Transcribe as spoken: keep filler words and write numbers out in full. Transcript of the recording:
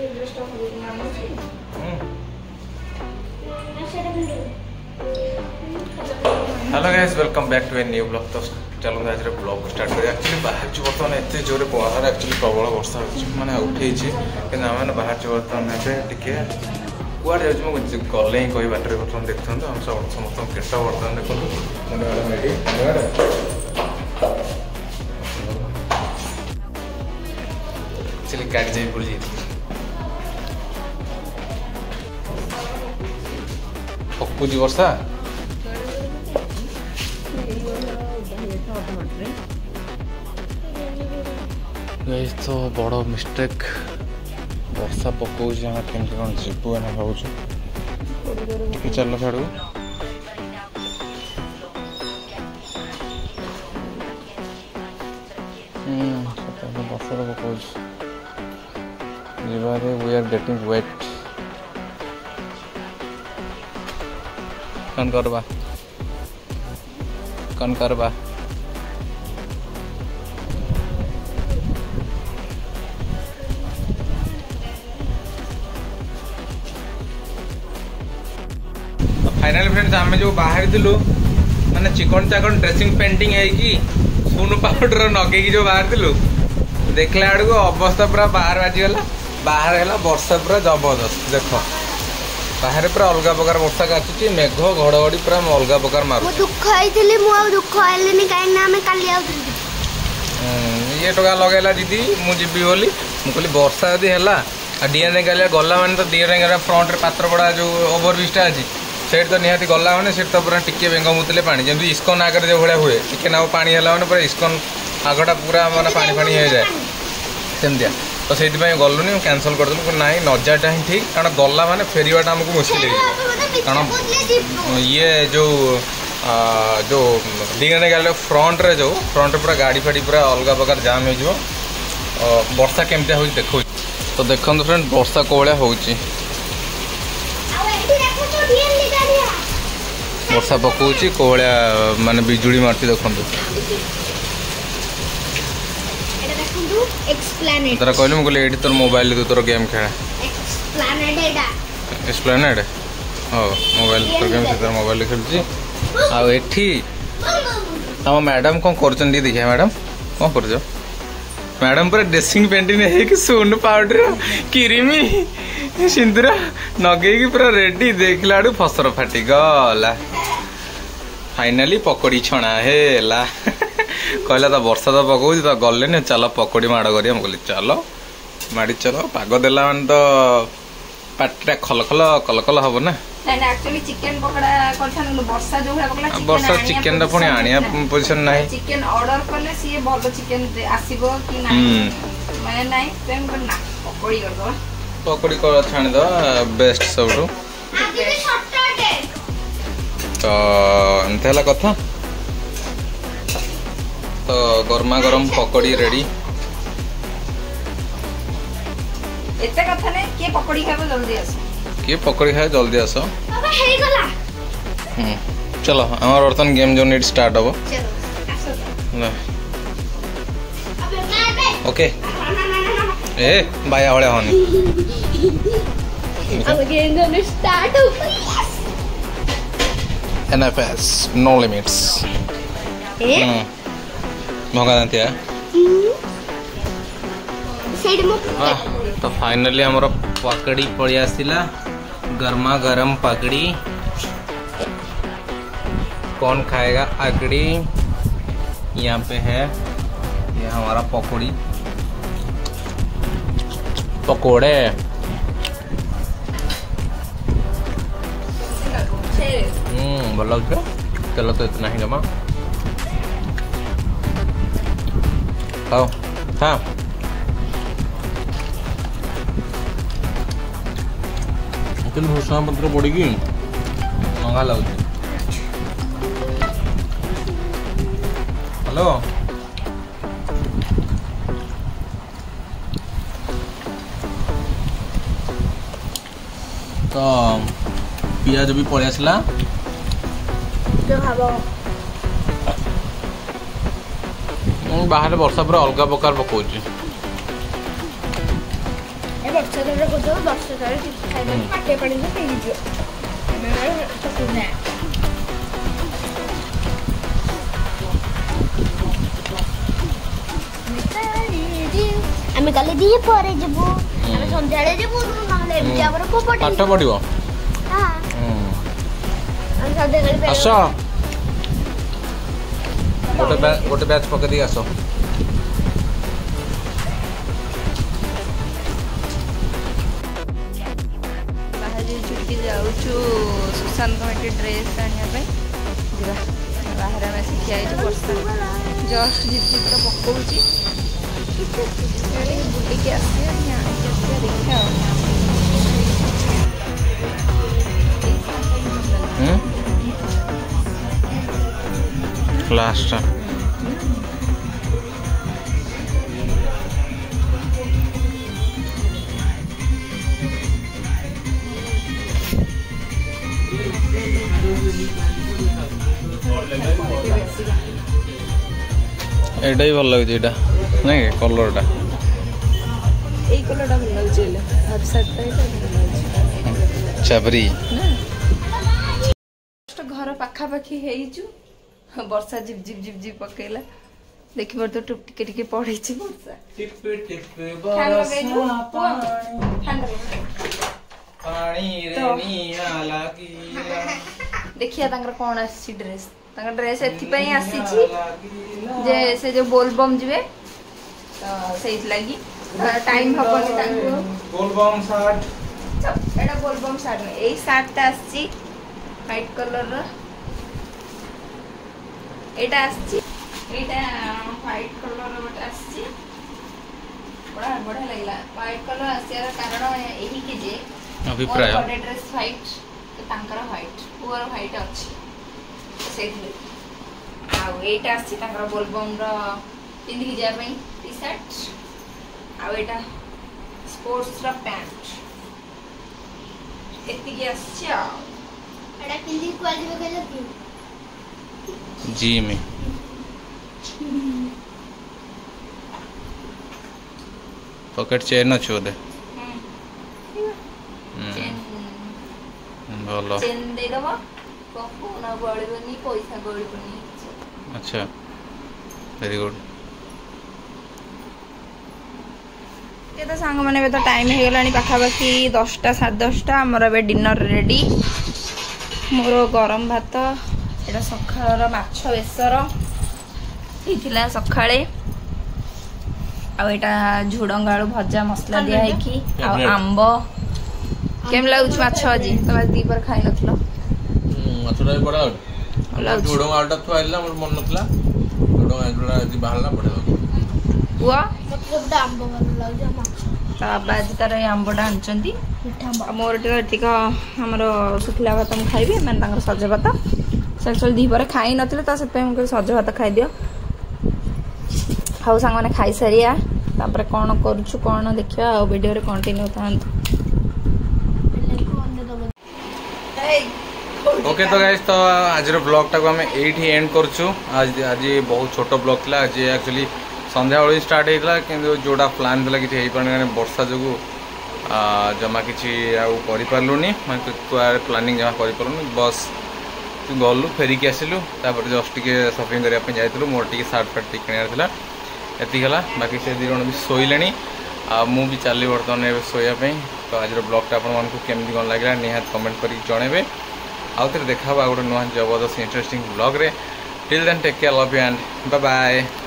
Hello guys welcome back to a new blog. तो चलो आज ब्लॉग स्टार्ट करें। एक्चुअली बाहर बर्तमान एत जोर बाहर एक्चुअली प्रबल वर्षा मैंने उठे कि आम बाहर बर्तमान टे कड़े जाऊँगी गले ही कह बाटर बर्तमान देखते आम सब समस्त पेट बर्तमान देखते गाड़ी जाए पड़ी पकूजी वर्षा गाइस। तो बड़ मिस्टेक वर्षा पकाऊँ आम कम कौन जीवु ना भावुँ टी चल छाड़ू बर्षा तो पकाऊँ जीवारे वी आर गेटिंग वेट कौन करवा कौन करवा फाइनल फ्रेंड्स आम जो बाहर माने चिकन चाकन ड्रेसिंग पेंटिंग है सुन पाउडर नगे जो बाहर देखला बेलू अवस्था पूरा बाहर बाजिगला बाहर है वर्षा पूरा जबरदस्त देख बाहर पूरा अलग प्रकार वर्षा काचुची मेघ घड़घड़ी पूरा अलग प्रकार मार दुख ये टका लगेगा दीदी मुझी बोली मुझे वर्षा यदि है डीएनएल गला मैंने तो डीएनएल फ्रंट पात्रपड़ा जो ओभरब्रिजटा अच्छी सेठ तो निहाती गला मैंने से पूरा टी बेंग मुतले पानी जमी इस्कन आगे जो भाया हुए टी ना पाने मैंने पूरा इस्कन आगटा पूरा मैंने पानी फाणी हो जाए सेमतिया तो से गलुनि कैनसल करदेलु ना नजाटा ही ठीक कारण गला मैंने फेरवाटा आमको मुस्किल कारण ये जो जो डीएनए गल फ्रंट्रे जो फ्रंट्रे पूरा गाड़ी फाड़ी पूरा अलग प्रकार जाम हो वर्षा केमती हो देखो तो देखो फ्रेंड वर्षा कोवळा हो वर्षा पकाऊँ कोहलिया माने बिजुली मारती देखते तरह कहल मुझे ये तोर मोबाइल तू तोर गेम खेला एक्सप्लानेड हाँ मोबाइल तोर गेम से तरह मोबाइल खेलुची आठी आम मैडम कौन कर देखिए मैडम कौन कर मैडम पूरा ड्रेसिंग पेंटिंग है सोन पाउडर क्रीमी सिंदूर नगे पूरा रेडी देखला बेलू फसर फाटिगला फाइनाली पकड़ी छणा है कहला तो वर्षा तो पकाऊँ तो गले चल पकड़ी माड़ कर चल माड़ी चल पाग देला मान तो पाटा खल खल कल कल हम ना वर्षा चिकेन पुणी आनिया पोजिशन ना पकड़ी छाणीद बेस्ट सब तो एमती कथा तो गरमा गरम पकड़ी रेडी कथा नहीं किए पकड़ी खाए जल्दी आस किए पकड़ी खाए जल्दी आस चलो आम बर्तन गेम जोन ये स्टार्ट हम ओके ए बाया वाले होनी अब गेम जोन स्टार्ट हो please N F S no limits eh moga nanti ya side mo to finally amara pakadi pali asila garma garam pakadi kaun khayega agdi yahan pe hai ye hamara pakodi pakode लग गया चलो तो इतना ही जमा आओ हाँ इतने भूषण पत्र पड़ेगी मंगा लग हेलो तो पियाज भी पड़े आसला बाहर वर्षा पूरा अलग प्रकार पकाऊँ টাকা করতে হবে, দশটা টাকা কিছু খাইবে পাঠিয়ে পাঠিয়ে পেয়ে দিচ্ছি আমি কালি দিয়ে পরে যাবো, আমি সন্ধ্যারে যাবো, নাহলে এমনি আবার কোপটা আটটা পড়িব। হ্যাঁ আমি সাথে গাড়ি পে আসো, ওটা ওটা ব্যাচ পকে দিয়ে আসো। বাহারে ছুটি যাওছো সুসান কমিটি ড্রেস আনিয়া পাই যা বাহারে আমি শিখি আইছো বর্ষা জাস্ট জিপটা পকউছি বুলিকে আসছে আমি আজকে দেখে লাস্টটা এটাই ভালো লাগছে, এটা নাকি কলরটা এই কলরটা ভালো লাগছে, এলা হাফ শার্টটা এটা ভালো লাগছে চাবরি না ঘর পাখা পাখি হেইজু বর্ষা জিপ জিপ জিপ জিপ পকেইলা দেখি বড় তো টুপ টিকে টিকে পড়েছে বর্ষা টিপ টিপ বর্ষা পানি পানি রে নিয়া লাগিলা দেখিয়া তাঙ্গর কোন আসছি ড্রেস তাঙ্গর ড্রেস এতি পাই আসিছি যে সে যে বোলবম জিবে সেইট লাগি টাইম হবনি তাঙ্গর বোলবম শার্ট চপ এটা বোলবম শার্ট না এই শার্টটা আসছি হোয়াইট কালারর এটা আসছে এটা হোয়াইট কালার ওটা আসছে বড় বড় লাগলা হোয়াইট কালার আসিয়ার কারণ এই কি যে অভিপ্রায় ওর ড্রেস হোয়াইট তাঙ্কর হোয়াইট পুরো হোয়াইট আছে সেটলি আর এইটা আসছে তাঙ্কর বলবমর পিন্ধিকি যায় পাই টি-শার্ট আর এটা স্পোর্টসর প্যান্ট এতি কি আসছে এটা পিন্ধি কোয়ালি বগলা কি जी में पॉकेट चेन ना छोड़ दे चेन बोलो चेन दे दो वो पॉकेट ना बड़ी बनी पैसा बड़ी बनी अच्छा वेरी गुड ये तो सांग मने बे तो टाइम है गला नहीं पाखा बाकी दसटा साढ़े दसटा मोर बे डिनर रेडी मोर गरम भात এটা সকালর মাছ বেসর এইলা সকালে আটা ঝুড়ঙ্গ আলু ভজা মশলা দিয়া হয়েকি আম্ব কেমন লাগুছে মাছ আজি তোমার দ্বিপর খাই নথলো মাছটা বড় ঝুড়ঙ্গ আলুটা তো আইলা মোর মন নথলা ঝুড়ঙ্গ আলুটা আজি বাহালা পড়ে ওয়া মতলব আম্ব ভালো লাগুছে মাছ বাবা আজি তার এই আম্বটা আনছন্তি মিঠা মোর ঠিক আমার শুকলা ভাত আমি খাইবি মানে তাঙ্গর সজা ভাত एक्चुअली दीपरे खाई नथिले त सेपे हमके सज भात खाइ दियो हाउ संग माने खाइ सरिया तापर कोन करूछु कोन देखिया आ वीडियो रे कंटिन्यू थांत ओके तो गाइस तो आज रो ब्लॉग टाको हम एट ही एंड करछु आज आज बहुत छोटो ब्लॉग थला आज एक्चुअली संध्या ओळी स्टार्ट हेला किंतु जोडा प्लान थला किथे हे पण वर्षा जगु जमा किछि आ करि पारलुनी माने तो प्लानिंग जमा करि पारलुनी बस गलु फेरिकी आसिलु तापर जस्ट टिके शॉपिंग करिया पे जाइतलु मोर टिके शर्ट फर्ट किनिया थिला एति गला बाकी से दिरण भी सोइलेनी आ मु भी चालली वर्तमान ए सोया पे तो आज रो ब्लॉग ता आपण मन को केमि कोन लागला निहात कमेंट करी जणेबे आउते देखाबा गोड नोहा जबरदस्त इंटरेस्टिंग ब्लॉग रे till then take care love you and bye bye.